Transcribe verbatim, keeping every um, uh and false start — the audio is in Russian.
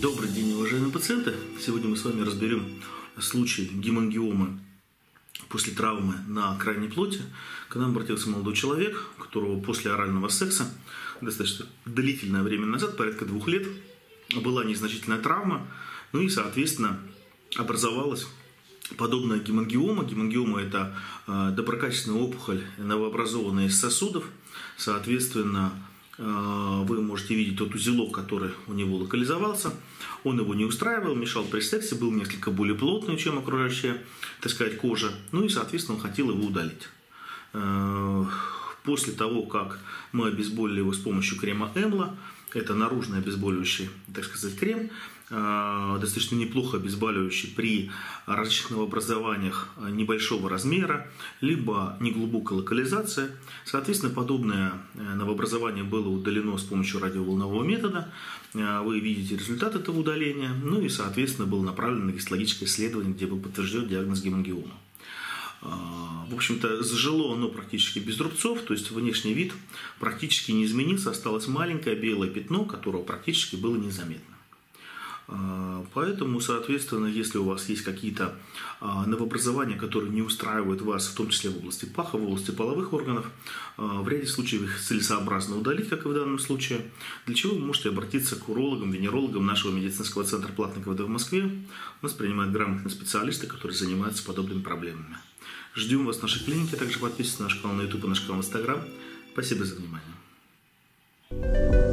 Добрый день, уважаемые пациенты! Сегодня мы с вами разберем случай гемангиомы после травмы на крайней плоти. К нам обратился молодой человек, у которого после орального секса достаточно длительное время назад, порядка двух лет, была незначительная травма, ну и, соответственно, образовалась подобная гемангиома. Гемангиома – это доброкачественная опухоль, новообразованная из сосудов. Соответственно, вы можете видеть тот узелок, который у него локализовался. Он его не устраивал, мешал при сексе, был несколько более плотный, чем окружающая, так сказать, кожа. Ну и, соответственно, он хотел его удалить. После того, как мы обезболили его с помощью крема Эмла, это наружный обезболивающий, так сказать, крем, достаточно неплохо обезболивающий при различных новообразованиях небольшого размера, либо неглубокой локализации. Соответственно, подобное новообразование было удалено с помощью радиоволнового метода. Вы видите результат этого удаления. Ну и, соответственно, было направлено на гистологическое исследование, где был подтвержден диагноз гемангиома. В общем-то, зажило оно практически без рубцов, то есть внешний вид практически не изменился, осталось маленькое белое пятно, которого практически было незаметно. Поэтому, соответственно, если у вас есть какие-то новообразования, которые не устраивают вас, в том числе в области паха, в области половых органов, в ряде случаев их целесообразно удалить, как и в данном случае, для чего вы можете обратиться к урологам, венерологам нашего медицинского центра «Платный КВД» в Москве. У нас принимают грамотные специалисты, которые занимаются подобными проблемами. Ждем вас в нашей клинике, также подписывайтесь на наш канал на ютуб и наш канал в инстаграм. Спасибо за внимание.